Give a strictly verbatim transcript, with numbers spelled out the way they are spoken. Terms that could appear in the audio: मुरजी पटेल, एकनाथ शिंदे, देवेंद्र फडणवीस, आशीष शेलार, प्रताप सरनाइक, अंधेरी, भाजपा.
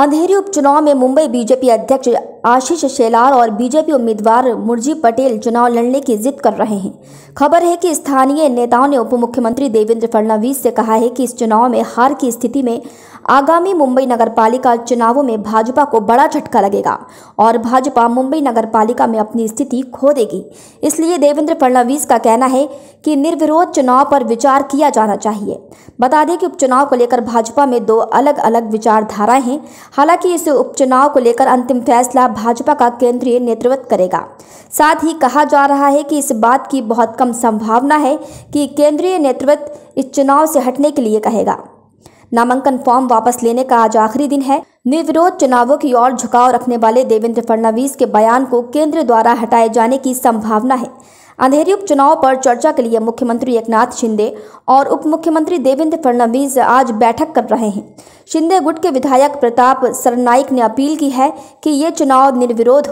अंधेरी उपचुनाव में मुंबई बीजेपी अध्यक्ष आशीष शेलार और बीजेपी उम्मीदवार मुरजी पटेल चुनाव लड़ने की जिद कर रहे हैं। खबर है कि स्थानीय नेताओं ने उप मुख्यमंत्री देवेंद्र फडणवीस से कहा है कि इस चुनाव में हार की स्थिति में आगामी मुंबई नगरपालिका चुनावों में भाजपा को बड़ा झटका लगेगा और भाजपा मुंबई नगरपालिका में अपनी स्थिति खो देगी। इसलिए देवेंद्र फडणवीस का कहना है कि निर्विरोध चुनाव पर विचार किया जाना चाहिए। बता दें कि उपचुनाव को लेकर भाजपा में दो अलग अलग विचारधाराएं हैं। हालांकि इस उपचुनाव को लेकर अंतिम फैसला भाजपा का केंद्रीय नेतृत्व करेगा। साथ ही कहा जा रहा है कि इस बात की बहुत कम संभावना है कि केंद्रीय नेतृत्व इस चुनाव से हटने के लिए कहेगा। नामांकन फॉर्म वापस लेने का आज आखिरी दिन है। निर्विरोध चुनावों की ओर झुकाव रखने वाले देवेंद्र फडणवीस के बयान को केंद्र द्वारा हटाए जाने की संभावना है। अंधेरी उपचुनाव पर चर्चा के लिए मुख्यमंत्री एकनाथ शिंदे और उप मुख्यमंत्री देवेंद्र फडणवीस आज बैठक कर रहे हैं। शिंदे गुट के विधायक प्रताप सरनाइक ने अपील की है कि ये चुनाव निर्विरोध